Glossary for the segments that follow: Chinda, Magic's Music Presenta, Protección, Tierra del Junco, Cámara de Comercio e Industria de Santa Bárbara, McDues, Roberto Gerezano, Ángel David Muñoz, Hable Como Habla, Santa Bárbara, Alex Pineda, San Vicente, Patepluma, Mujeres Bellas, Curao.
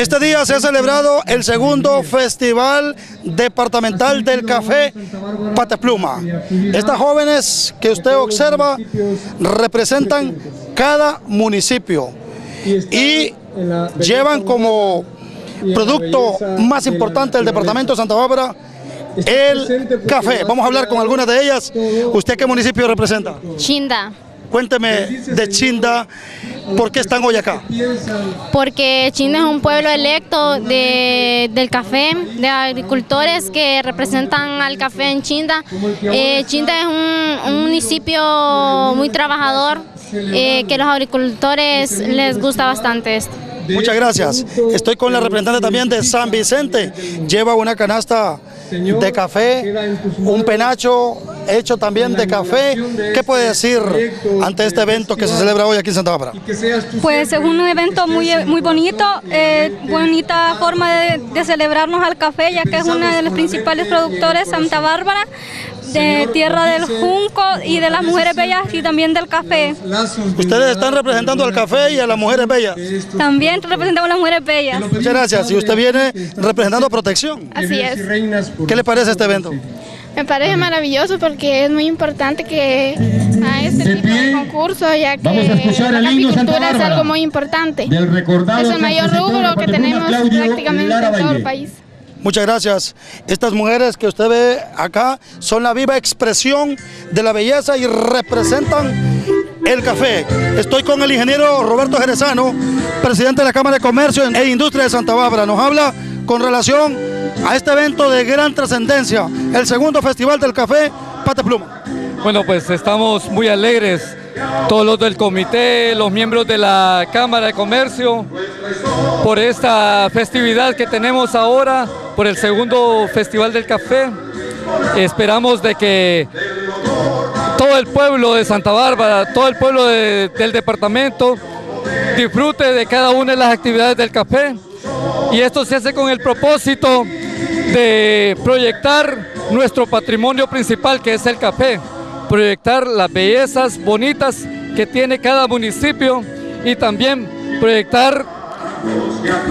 Este día se ha celebrado el segundo Festival Departamental del Café Patepluma. Estas jóvenes que usted observa representan cada municipio y llevan como producto más importante del departamento de Santa Bárbara el café. Vamos a hablar con algunas de ellas. ¿Usted qué municipio representa? Chinda. Cuénteme de Chinda, ¿por qué están hoy acá? Porque Chinda es un pueblo electo del café, de agricultores que representan al café en Chinda. Chinda es un municipio muy trabajador, que los agricultores les gusta bastante esto. Muchas gracias. Estoy con la representante también de San Vicente. Lleva una canasta de café, un penacho hecho también de café. ¿Qué puede decir ante este evento que se celebra hoy aquí en Santa Bárbara? Pues es un evento muy bonito, bonita forma de celebrarnos al café, ya que es uno de los principales productores de Santa Bárbara, de Tierra del Junco y de las Mujeres Bellas y también del café. ¿Ustedes están representando al café y a las Mujeres Bellas? También representamos a las Mujeres Bellas. Muchas gracias. Y usted viene representando Protección. Así es. ¿Qué le parece este evento? Me parece maravilloso porque es muy importante que a este tipo de concurso, ya que la apicultura es algo muy importante. Es el mayor rubro que tenemos prácticamente en todo el país. Muchas gracias. Estas mujeres que usted ve acá son la viva expresión de la belleza y representan el café. Estoy con el ingeniero Roberto Gerezano, presidente de la Cámara de Comercio e Industria de Santa Bárbara. Nos habla con relación a este evento de gran trascendencia, el segundo Festival del Café Patepluma. Bueno, pues estamos muy alegres, todos los del comité, los miembros de la Cámara de Comercio, por esta festividad que tenemos ahora, por el segundo Festival del Café. Esperamos de que todo el pueblo de Santa Bárbara, todo el pueblo del departamento disfrute de cada una de las actividades del café, y esto se hace con el propósito de proyectar nuestro patrimonio principal, que es el café, proyectar las bellezas bonitas que tiene cada municipio y también proyectar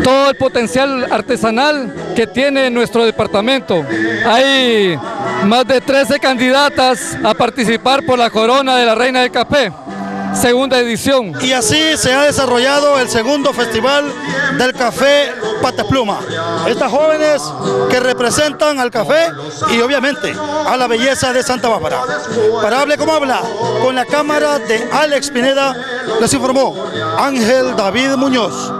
todo el potencial artesanal que tiene nuestro departamento. Hay más de 13 candidatas a participar por la corona de la Reina del Café, segunda edición. Y así se ha desarrollado el segundo Festival del Café Patepluma. Estas jóvenes que representan al café y obviamente a la belleza de Santa Bárbara. Para Hable Como Habla, con la cámara de Alex Pineda, les informó Ángel David Muñoz.